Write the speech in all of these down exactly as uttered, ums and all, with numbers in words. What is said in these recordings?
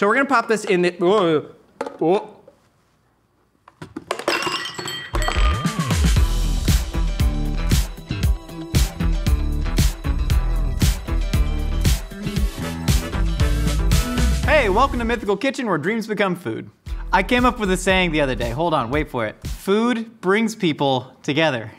So we're gonna pop this in the, whoa, whoa. Hey, welcome to Mythical Kitchen, where dreams become food. I came up with a saying the other day, hold on, wait for it. Food brings people together.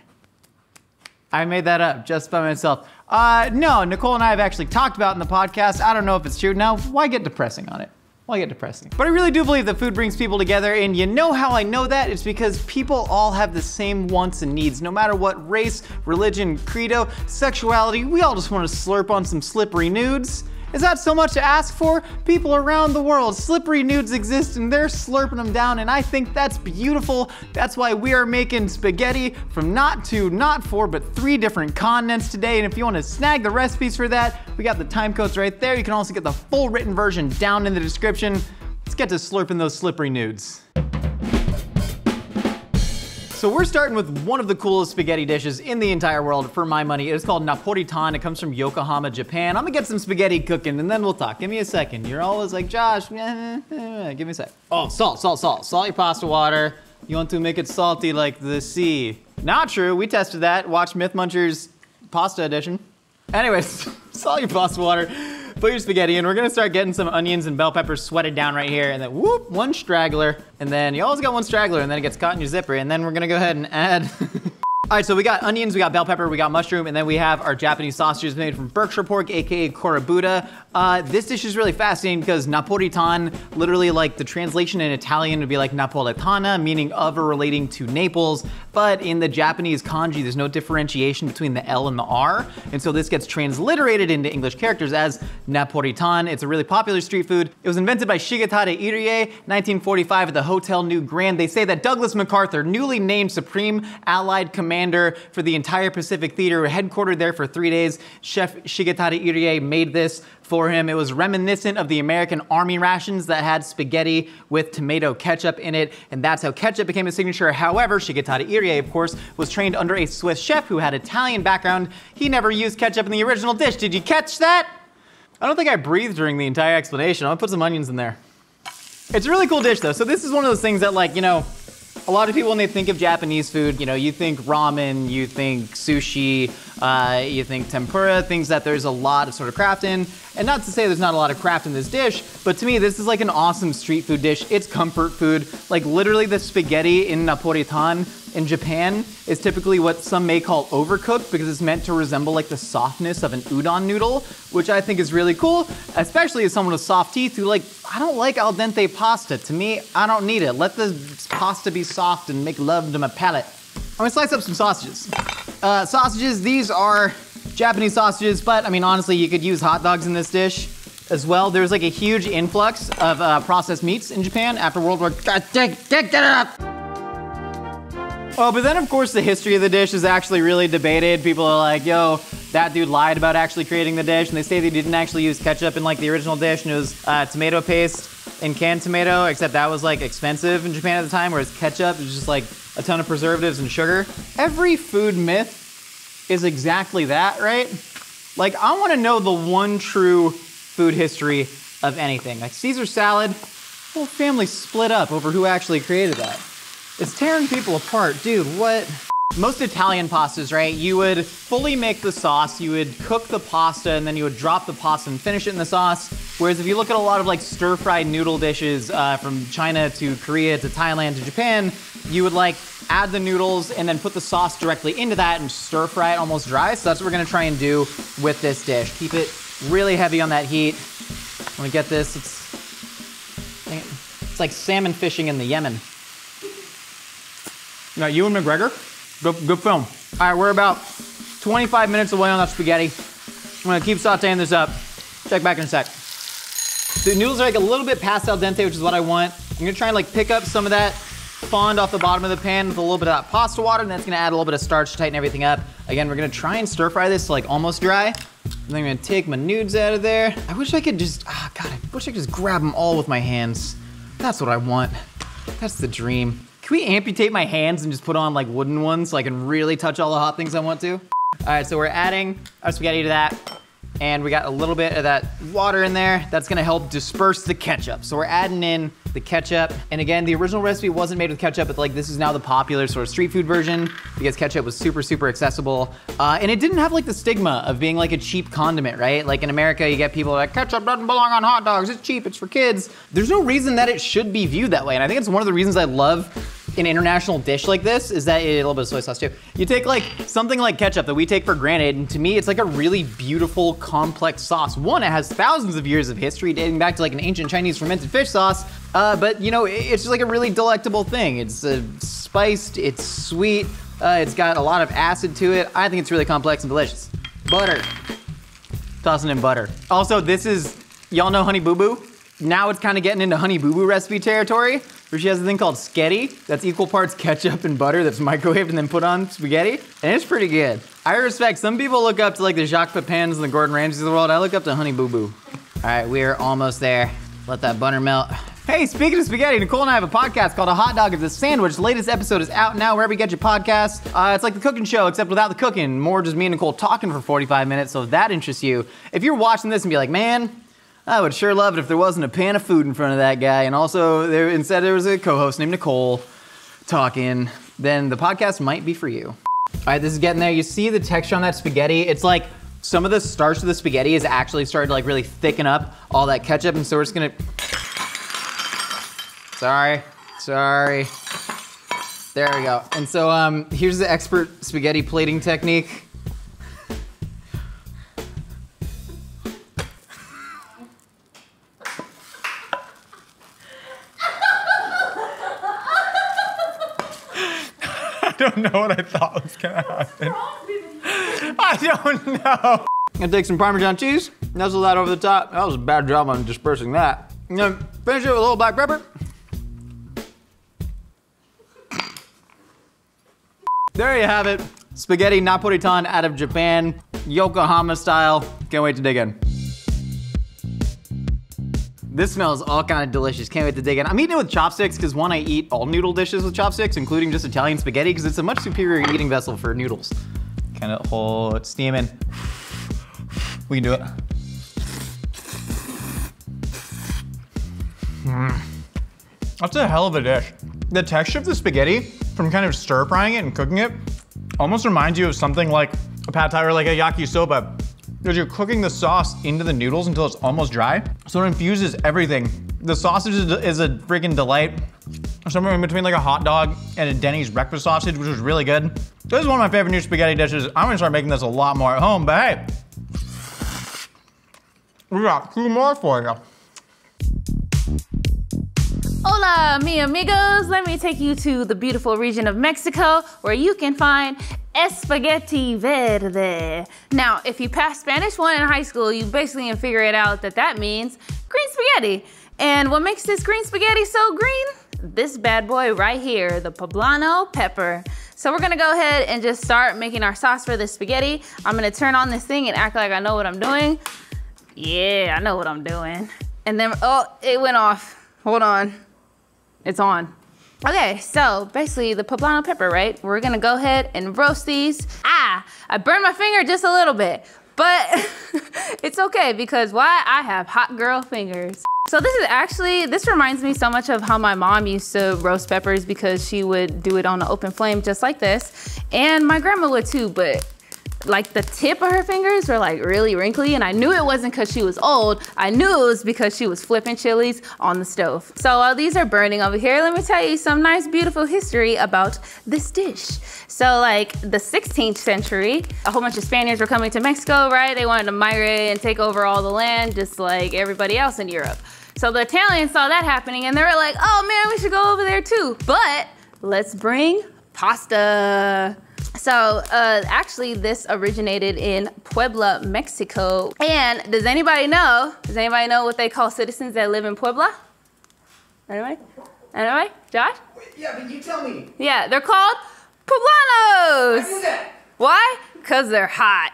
I made that up just by myself. Uh, no, Nicole and I have actually talked about it in the podcast. I don't know if it's true. Now, why get depressing on it? Why get depressing? But I really do believe that food brings people together, and you know how I know that? It's because people all have the same wants and needs. No matter what race, religion, credo, sexuality, we all just want to slurp on some slippery nudes. Is that so much to ask for? People around the world, slippery nudes exist and they're slurping them down, and I think that's beautiful. That's why we are making spaghetti from not two, not four, but three different continents today. And if you want to snag the recipes for that, we got the time codes right there. You can also get the full written version down in the description. Let's get to slurping those slippery nudes. So we're starting with one of the coolest spaghetti dishes in the entire world, for my money. It's called Napolitan. It comes from Yokohama, Japan. I'm gonna get some spaghetti cooking and then we'll talk. Give me a second. You're always like, Josh, give me a sec. Oh, salt, salt, salt. Salt your pasta water. You want to make it salty like the sea. Not true, we tested that. Watch Myth Muncher's pasta edition. Anyways, salt your pasta water, put your spaghetti in. We're gonna start getting some onions and bell peppers sweated down right here, and then whoop, one straggler. And then you always got one straggler, and then it gets caught in your zipper, and then we're gonna go ahead and add. All right, so we got onions, we got bell pepper, we got mushroom, and then we have our Japanese sausages made from Berkshire pork, A K A korobuta. Uh, this dish is really fascinating because Napolitan, literally like the translation in Italian would be like Napoletana, meaning of or relating to Naples. But in the Japanese kanji, there's no differentiation between the L and the R. And so this gets transliterated into English characters as Napolitan. It's a really popular street food. It was invented by Shigetada Irie, nineteen forty-five at the Hotel New Grand. They say that Douglas MacArthur, newly named Supreme Allied Commander for the entire Pacific Theater, headquartered there for three days. Chef Shigetada Irie made this for him. It was reminiscent of the American Army rations that had spaghetti with tomato ketchup in it, and that's how ketchup became a signature. However, Shigetada Irie, of course, was trained under a Swiss chef who had Italian background. He never used ketchup in the original dish. Did you catch that? I don't think I breathed during the entire explanation. I'll put some onions in there. It's a really cool dish though. So this is one of those things that, like, you know, a lot of people, when they think of Japanese food, you know, you think ramen, you think sushi, uh, you think tempura, things that there's a lot of sort of craft in. And not to say there's not a lot of craft in this dish, but to me, this is like an awesome street food dish. It's comfort food. Like literally the spaghetti in Napolitan in Japan is typically what some may call overcooked because it's meant to resemble like the softness of an udon noodle, which I think is really cool, especially as someone with soft teeth who, like, I don't like al dente pasta. To me, I don't need it. Let the pasta be soft and make love to my palate. I'm gonna slice up some sausages. Uh, sausages, these are Japanese sausages, but I mean, honestly, you could use hot dogs in this dish as well. There's like a huge influx of uh, processed meats in Japan after World War, God, take, take that up. Oh, but then of course the history of the dish is actually really debated. People are like, yo, that dude lied about actually creating the dish, and they say they didn't actually use ketchup in like the original dish, and it was uh, tomato paste and canned tomato, except that was like expensive in Japan at the time, whereas ketchup is just like a ton of preservatives and sugar. Every food myth is exactly that, right? Like, I wanna know the one true food history of anything. Like Caesar salad, whole family split up over who actually created that. It's tearing people apart, dude, what? Most Italian pastas, right? You would fully make the sauce, you would cook the pasta, and then you would drop the pasta and finish it in the sauce. Whereas if you look at a lot of like stir-fried noodle dishes uh, from China to Korea to Thailand to Japan, you would like add the noodles and then put the sauce directly into that and stir-fry it almost dry. So that's what we're gonna try and do with this dish. Keep it really heavy on that heat. When we get this, it's, dang it, it's like salmon fishing in the Yemen. Now, Ewan McGregor, good, good film. All right, we're about twenty-five minutes away on that spaghetti. I'm gonna keep sauteing this up. Check back in a sec. The noodles are like a little bit past al dente, which is what I want. I'm gonna try and like pick up some of that fond off the bottom of the pan with a little bit of that pasta water, and that's gonna add a little bit of starch to tighten everything up. Again, we're gonna try and stir fry this to like almost dry. And then I'm gonna take my nudes out of there. I wish I could just, ah, God, I wish I could just grab them all with my hands. That's what I want. That's the dream. Can we amputate my hands and just put on like wooden ones so I can really touch all the hot things I want to? All right, so we're adding our spaghetti to that. and we got a little bit of that water in there. That's gonna help disperse the ketchup. So we're adding in the ketchup. And again, the original recipe wasn't made with ketchup, but like this is now the popular sort of street food version because ketchup was super, super accessible. Uh, and it didn't have like the stigma of being like a cheap condiment, right? Like in America, you get people like, ketchup doesn't belong on hot dogs, it's cheap, it's for kids. There's no reason that it should be viewed that way. And I think it's one of the reasons I love an international dish like this is that, a little bit of soy sauce too. You take like something like ketchup that we take for granted, and to me it's like a really beautiful, complex sauce. One, it has thousands of years of history dating back to like an ancient Chinese fermented fish sauce, uh, but you know, it's just like a really delectable thing. It's uh, spiced, it's sweet, uh, it's got a lot of acid to it. I think it's really complex and delicious. Butter, tossing in butter. Also, this is, y'all know Honey Boo Boo? Now it's kind of getting into Honey Boo Boo recipe territory, where she has a thing called sketty. That's equal parts ketchup and butter that's microwaved and then put on spaghetti. And it's pretty good. I respect, some people look up to like the Jacques Pepins and the Gordon Ramsays of the world. I look up to Honey Boo Boo. All right, we're almost there. Let that butter melt. Hey, speaking of spaghetti, Nicole and I have a podcast called A Hot Dog Is a Sandwich. The latest episode is out now wherever you get your podcasts. Uh, it's like the cooking show, except without the cooking. More just me and Nicole talking for forty-five minutes, so if that interests you. If you're watching this and be like, man, I would sure love it if there wasn't a pan of food in front of that guy, and also there, instead there was a co-host named Nicole talking, then the podcast might be for you. All right, this is getting there. You see the texture on that spaghetti? It's like some of the starch of the spaghetti has actually started to like really thicken up all that ketchup, and so we're just gonna, sorry, sorry. There we go. And so um, here's the expert spaghetti plating technique. I don't know what I thought was gonna happen. I don't know. I'm gonna take some Parmesan cheese, nuzzle that over the top. That was a bad job on dispersing that. I'm gonna finish it with a little black pepper. There you have it. Spaghetti Napolitan out of Japan, Yokohama style. Can't wait to dig in. This smells all kind of delicious. Can't wait to dig in. I'm eating it with chopsticks because one, I eat all noodle dishes with chopsticks, including just Italian spaghetti, because it's a much superior eating vessel for noodles. Kind of hold it steaming. We can do it. Mm. That's a hell of a dish. The texture of the spaghetti from kind of stir frying it and cooking it almost reminds you of something like a pad thai or like a yakisoba. Because you're cooking the sauce into the noodles until it's almost dry, so it infuses everything. The sausage is a, is a freaking delight. Somewhere in between like a hot dog and a Denny's breakfast sausage, which is really good. This is one of my favorite new spaghetti dishes. I'm gonna start making this a lot more at home, but hey, we got two more for you. Hola, mi amigos. Let me take you to the beautiful region of Mexico where you can find Espagetti verde. Now, if you passed Spanish one in high school, you basically can figure it out that that means green spaghetti. And what makes this green spaghetti so green? This bad boy right here, the poblano pepper. So we're gonna go ahead and just start making our sauce for this spaghetti. I'm gonna turn on this thing and act like I know what I'm doing. Yeah, I know what I'm doing. And then, oh, it went off. Hold on, it's on. Okay, so basically the poblano pepper, right? We're gonna go ahead and roast these. Ah, I burned my finger just a little bit, but it's okay because why? I have hot girl fingers. So this is actually, this reminds me so much of how my mom used to roast peppers because she would do it on an open flame just like this. And my grandma would too, but like the tip of her fingers were like really wrinkly, and I knew it wasn't because she was old. I knew it was because she was flipping chilies on the stove. So while these are burning over here, let me tell you some nice, beautiful history about this dish. So like the sixteenth century, a whole bunch of Spaniards were coming to Mexico, right? They wanted to migrate and take over all the land, just like everybody else in Europe. So the Italians saw that happening and they were like, oh man, we should go over there too. But let's bring pasta. So uh, actually this originated in Puebla, Mexico. And does anybody know, does anybody know what they call citizens that live in Puebla? Anybody? Anybody? Josh? Wait, yeah, but you tell me. Yeah, they're called poblanos. I knew that. Why? Because they're hot.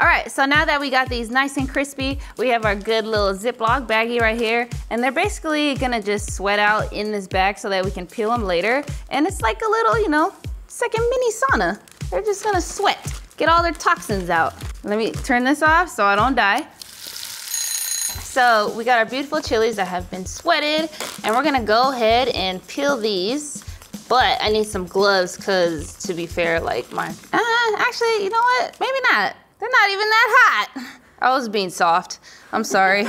All right, so now that we got these nice and crispy, we have our good little Ziploc baggie right here, and they're basically gonna just sweat out in this bag so that we can peel them later. And it's like a little, you know, second mini sauna. They're just gonna sweat, get all their toxins out. Let me turn this off so I don't die. So we got our beautiful chilies that have been sweated, and we're gonna go ahead and peel these. But I need some gloves because, to be fair, like my, uh, actually, you know what? Maybe not. They're not even that hot. I was being soft. I'm sorry.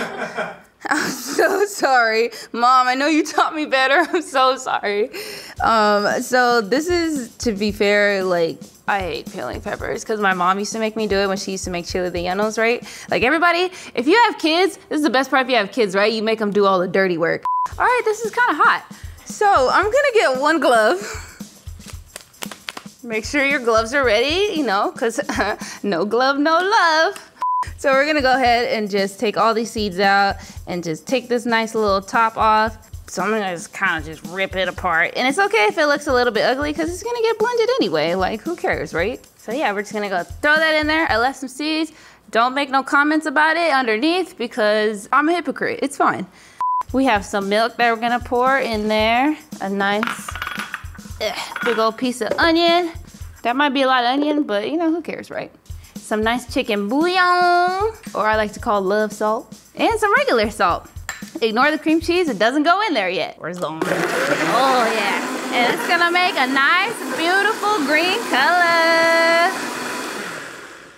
I'm so sorry. Mom, I know you taught me better. I'm so sorry. Um, so this is, to be fair, like, I hate peeling peppers because my mom used to make me do it when she used to make chili rellenos, right? Like, everybody, if you have kids, this is the best part if you have kids, right? You make them do all the dirty work. All right, this is kind of hot. So I'm gonna get one glove. Make sure your gloves are ready, you know, because no glove, no love. So we're gonna go ahead and just take all these seeds out and just take this nice little top off. So I'm gonna just kind of just rip it apart. And it's okay if it looks a little bit ugly because it's gonna get blended anyway. Like, who cares, right? So yeah, we're just gonna go throw that in there. I left some seeds. Don't make no comments about it underneath because I'm a hypocrite, it's fine. We have some milk that we're gonna pour in there. A nice ugh, big old piece of onion. That might be a lot of onion, but you know, who cares, right? Some nice chicken bouillon, or I like to call love salt, and some regular salt. Ignore the cream cheese, it doesn't go in there yet. Where's the orange? Oh yeah. And it's gonna make a nice, beautiful green color.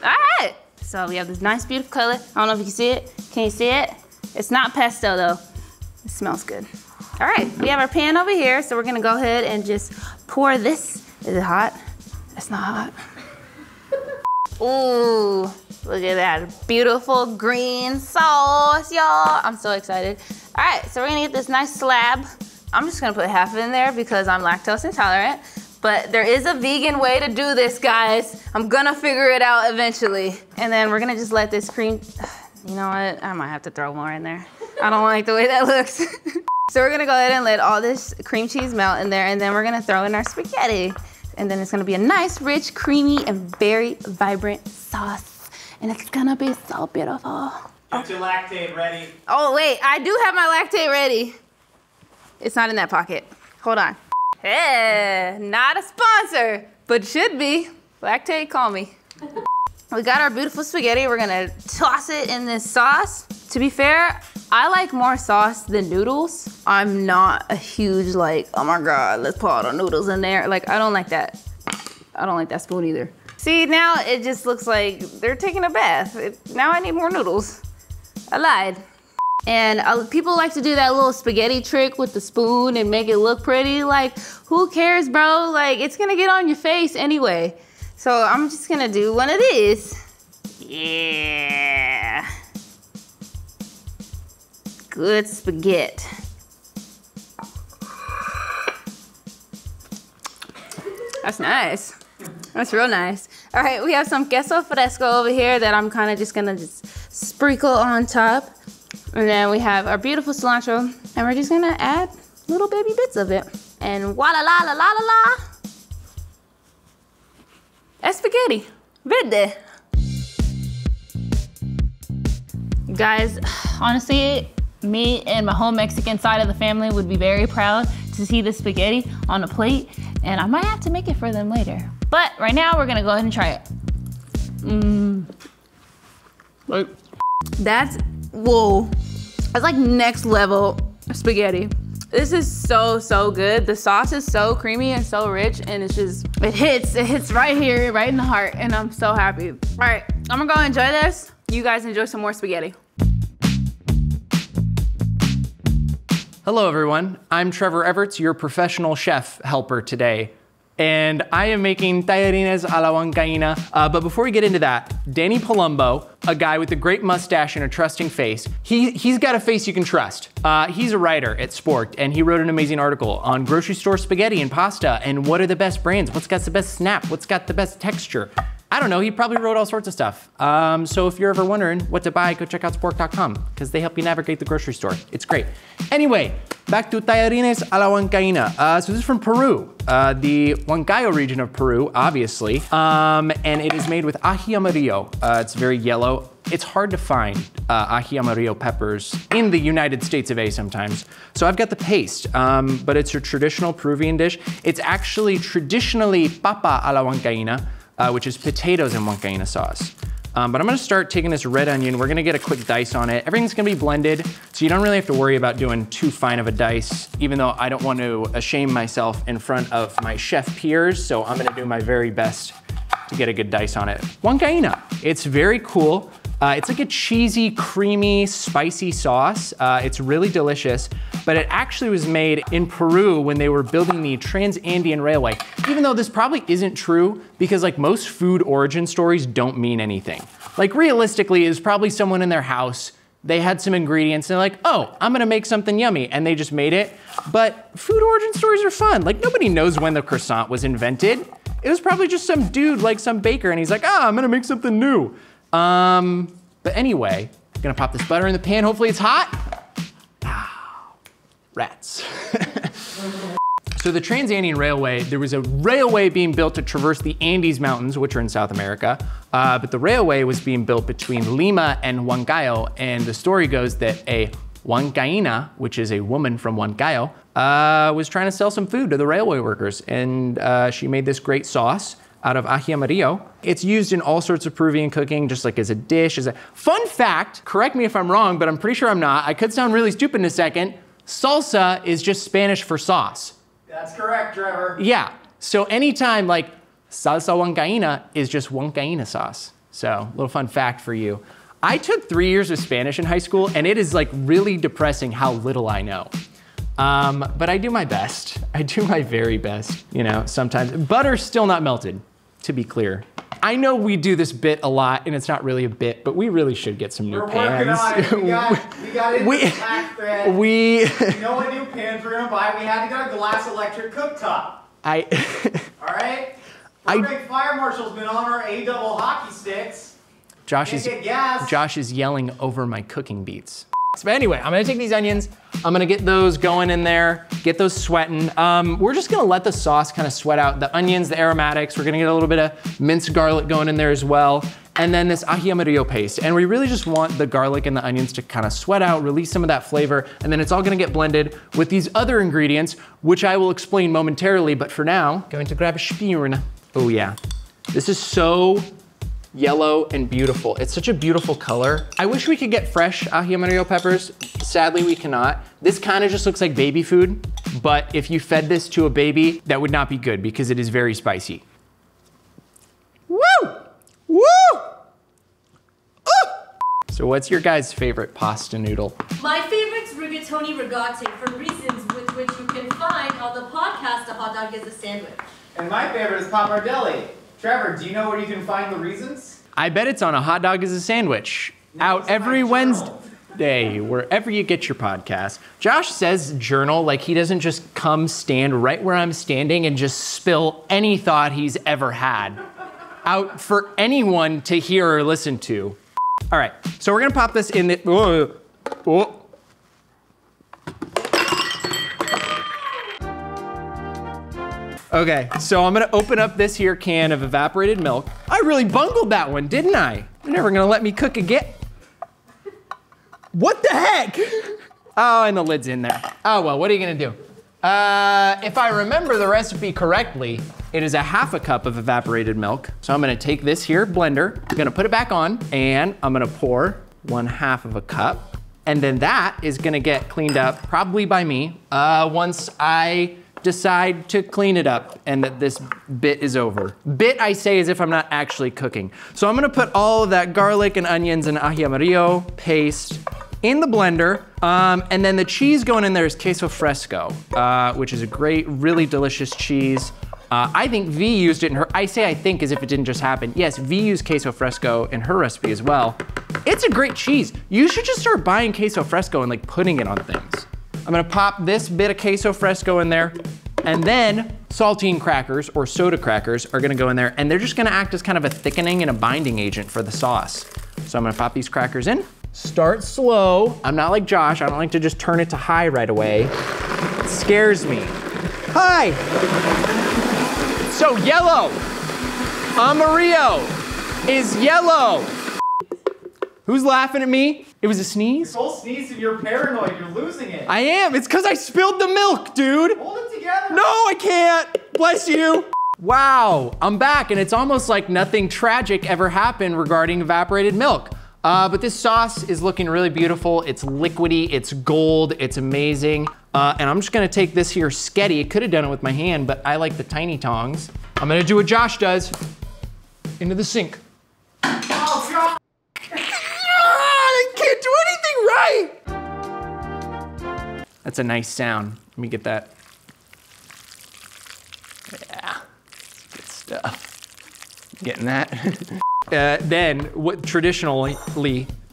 All right. So we have this nice, beautiful color. I don't know if you can see it. Can you see it? It's not pesto though. It smells good. All right, we have our pan over here, so we're gonna go ahead and just pour this. Is it hot? It's not hot. Ooh, look at that beautiful green sauce, y'all. I'm so excited. All right, so we're gonna get this nice slab. I'm just gonna put half in there because I'm lactose intolerant, but there is a vegan way to do this, guys. I'm gonna figure it out eventually. And then we're gonna just let this cream, you know what? I might have to throw more in there. I don't like the way that looks. So we're gonna go ahead and let all this cream cheese melt in there, and then we're gonna throw in our spaghetti. And then it's gonna be a nice, rich, creamy, and very vibrant sauce. And it's gonna be so beautiful. Get your lactate ready. Oh wait, I do have my lactate ready. It's not in that pocket. Hold on. Hey, not a sponsor, but should be. Lactate, call me. We got our beautiful spaghetti. We're gonna toss it in this sauce. To be fair, I like more sauce than noodles. I'm not a huge like, oh my God, let's pour all the noodles in there. Like, I don't like that. I don't like that spoon either. See, now it just looks like they're taking a bath. It, now I need more noodles. I lied. And uh, people like to do that little spaghetti trick with the spoon and make it look pretty. Like, who cares, bro? Like, it's gonna get on your face anyway. So I'm just gonna do one of these. Yeah. Good spaghetti. That's nice. That's real nice. All right, we have some queso fresco over here that I'm kind of just gonna just sprinkle on top. And then we have our beautiful cilantro, and we're just gonna add little baby bits of it. And wa la la la la la la. Espagetti verde. Guys, honestly, me and my whole Mexican side of the family would be very proud to see the spaghetti on a plate, and I might have to make it for them later. But right now, we're gonna go ahead and try it. Mmm. Like, that's, whoa. That's like next level spaghetti. This is so, so good. The sauce is so creamy and so rich, and it's just, it hits, it hits right here, right in the heart, and I'm so happy. All right, I'm gonna go enjoy this. You guys enjoy some more spaghetti. Hello, everyone. I'm Trevor Everts, your professional chef helper today. And I am making tallarines a la Huancaina. Uh, but before we get into that, Danny Palumbo, a guy with a great mustache and a trusting face, he, he's got a face you can trust. Uh, he's a writer at Sporked, and he wrote an amazing article on grocery store spaghetti and pasta and what are the best brands, what's got the best snap, what's got the best texture. I don't know, he probably wrote all sorts of stuff. Um, so if you're ever wondering what to buy, go check out spork dot com because they help you navigate the grocery store. It's great. Anyway, back to tallarines a la Huancaina. Uh, so this is from Peru, uh, the Huancayo region of Peru, obviously. Um, and it is made with aji amarillo. Uh, it's very yellow. It's hard to find uh, aji amarillo peppers in the United States of A sometimes. So I've got the paste, um, but it's your traditional Peruvian dish. It's actually traditionally papa a la Huancaina, uh, which is potatoes in Huancaina sauce. Um, but I'm gonna start taking this red onion. We're gonna get a quick dice on it. Everything's gonna be blended, so you don't really have to worry about doing too fine of a dice, even though I don't want to shame myself in front of my chef peers, so I'm gonna do my very best to get a good dice on it. Huancaina, it's very cool. Uh, it's like a cheesy, creamy, spicy sauce. Uh, it's really delicious, but it actually was made in Peru when they were building the Trans-Andean Railway, even though this probably isn't true because like most food origin stories don't mean anything. Like realistically, it was probably someone in their house, they had some ingredients and they're like, oh, I'm gonna make something yummy, and they just made it. But food origin stories are fun. Like nobody knows when the croissant was invented. It was probably just some dude, like some baker, and he's like, ah, oh, I'm gonna make something new. Um, but anyway, I'm gonna pop this butter in the pan. Hopefully it's hot. Ah, rats. So the Trans-Andean Railway, there was a railway being built to traverse the Andes Mountains, which are in South America. Uh, but the railway was being built between Lima and Huancayo. And the story goes that a Huancaina, which is a woman from Huancayo, uh, was trying to sell some food to the railway workers. And uh, she made this great sauce out of aji amarillo. It's used in all sorts of Peruvian cooking, just like as a dish, as a... Fun fact, correct me if I'm wrong, but I'm pretty sure I'm not. I could sound really stupid in a second. Salsa is just Spanish for sauce. That's correct, Trevor. Yeah, so anytime like salsa huancaina is just huancaina sauce. So, little fun fact for you. I took three years of Spanish in high school and it is like really depressing how little I know. Um, but I do my best. I do my very best, you know, sometimes. Butter's still not melted, to be clear. I know we do this bit a lot, and it's not really a bit, but we really should get some new We're pans. Working on it. We got, we got into we, the pack thread. We, you know what new pans we're gonna buy? We had to get a glass electric cooktop. I. All right. Our big fire marshal's been on our A double hockey sticks. Josh is gas. Josh is yelling over my cooking beats. But anyway, I'm gonna take these onions, I'm gonna get those going in there, get those sweating. Um, we're just gonna let the sauce kind of sweat out the onions, the aromatics. We're gonna get a little bit of minced garlic going in there as well. And then this aji amarillo paste. And we really just want the garlic and the onions to kind of sweat out, release some of that flavor. And then it's all gonna get blended with these other ingredients, which I will explain momentarily. But for now, going to grab a spoon. Oh yeah, this is so yellow and beautiful. It's such a beautiful color. I wish we could get fresh aji amarillo peppers. Sadly, we cannot. This kind of just looks like baby food, but if you fed this to a baby, that would not be good because it is very spicy. Woo! Woo! Ooh! So what's your guys' favorite pasta noodle? My favorite's rigatoni rigate for reasons with which you can find on the podcast A Hot Dog Is a Sandwich. And my favorite is pappardelle. Trevor, do you know where you can find the reasons? I bet it's on A Hot Dog Is a Sandwich. No, out every Wednesday, wherever you get your podcast. Josh says journal, like he doesn't just come stand right where I'm standing and just spill any thought he's ever had out for anyone to hear or listen to. All right, so we're gonna pop this in the, oh, oh. Okay, so I'm gonna open up this here can of evaporated milk. I really bungled that one, didn't I? You're never gonna let me cook again. What the heck? Oh, and the lid's in there. Oh well, what are you gonna do? Uh, if I remember the recipe correctly, it is a half a cup of evaporated milk. So I'm gonna take this here blender, I'm gonna put it back on, and I'm gonna pour one half of a cup. And then that is gonna get cleaned up, probably by me, uh, once I decide to clean it up and that this bit is over. Bit I say as if I'm not actually cooking. So I'm gonna put all of that garlic and onions and aji amarillo paste in the blender. Um, and then the cheese going in there is queso fresco, uh, which is a great, really delicious cheese. Uh, I think V used it in her, I say I think as if it didn't just happen. Yes, V used queso fresco in her recipe as well. It's a great cheese. You should just start buying queso fresco and like putting it on things. I'm gonna pop this bit of queso fresco in there, and then saltine crackers or soda crackers are gonna go in there, and they're just gonna act as kind of a thickening and a binding agent for the sauce. So I'm gonna pop these crackers in. Start slow. I'm not like Josh, I don't like to just turn it to high right away. It scares me. Hi. So yellow, amarillo is yellow. Who's laughing at me? It was a sneeze? This whole sneeze and you're paranoid, you're losing it. I am, it's because I spilled the milk, dude. Hold it together. No, I can't, bless you. Wow, I'm back, and it's almost like nothing tragic ever happened regarding evaporated milk. Uh, but this sauce is looking really beautiful. It's liquidy, it's gold, it's amazing. Uh, and I'm just gonna take this here sketty. I could've done it with my hand, but I like the tiny tongs. I'm gonna do what Josh does. Into the sink. Oh, God. I can't do anything right. That's a nice sound. Let me get that. Yeah, good stuff. Getting that. uh, then, what traditionally,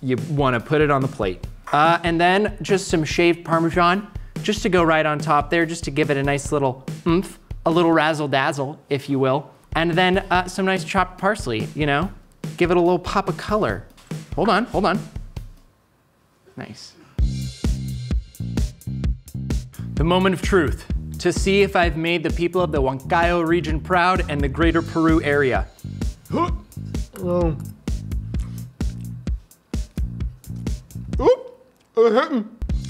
you wanna put it on the plate. Uh, and then just some shaved Parmesan, just to go right on top there, just to give it a nice little oomph, a little razzle dazzle, if you will. And then uh, some nice chopped parsley, you know? Give it a little pop of color. Hold on, hold on. Nice. The moment of truth, to see if I've made the people of the Huancayo region proud and the greater Peru area. Oh.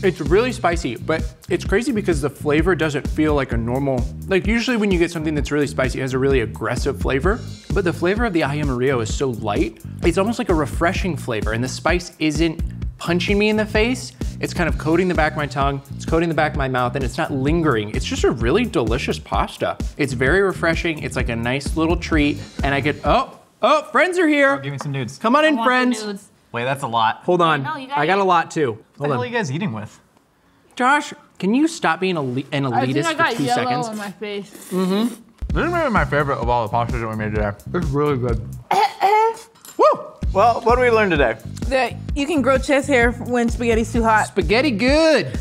It's really spicy, but it's crazy because the flavor doesn't feel like a normal, like usually when you get something that's really spicy, it has a really aggressive flavor, but the flavor of the aji amarillo is so light. It's almost like a refreshing flavor, and the spice isn't punching me in the face. It's kind of coating the back of my tongue, it's coating the back of my mouth, and it's not lingering. It's just a really delicious pasta. It's very refreshing. It's like a nice little treat, and I could, oh, oh, friends are here. Oh, give me some nudes. Come on I in, friends. Wait, that's a lot. Hold on, no, I got a lot too. Hold what the hell on. Are you guys eating with? Josh, can you stop being an elitist I I for two seconds? I got yellow on my face. Mm-hmm. This is maybe my favorite of all the pastas that we made today. It's really good. Woo! Well, what did we learn today? That you can grow chest hair when spaghetti's too hot. Spaghetti good.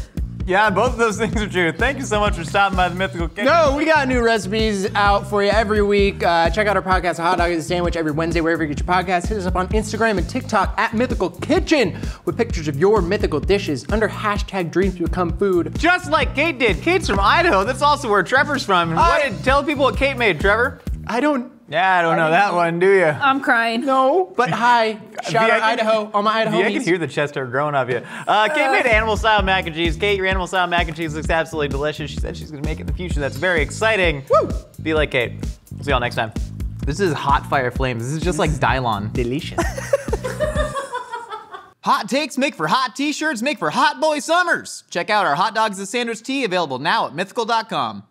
Yeah, both of those things are true. Thank you so much for stopping by the Mythical Kitchen. No, we got new recipes out for you every week. Uh, check out our podcast, A Hot Dog Is a Sandwich, every Wednesday, wherever you get your podcasts. Hit us up on Instagram and TikTok at Mythical Kitchen with pictures of your mythical dishes under hashtag dreams to become food. Just like Kate did. Kate's from Idaho. That's also where Trevor's from. And I, what did, tell people what Kate made, Trevor. I don't. Yeah, I don't know that one, do you? I'm crying. No, but hi, shout out Idaho, all my Idaho homies. I can hear the chest hair growing up, yeah. Uh, Kate uh, made animal-style mac and cheese. Kate, your animal-style mac and cheese looks absolutely delicious. She said she's gonna make it in the future. That's very exciting. Woo! Be like Kate. We'll see y'all next time. This is hot fire flames. This is just like Dylon. Delicious. Hot takes make for hot t-shirts, make for hot boy summers. Check out our Hot Dogs and Sandwich tee available now at mythical dot com.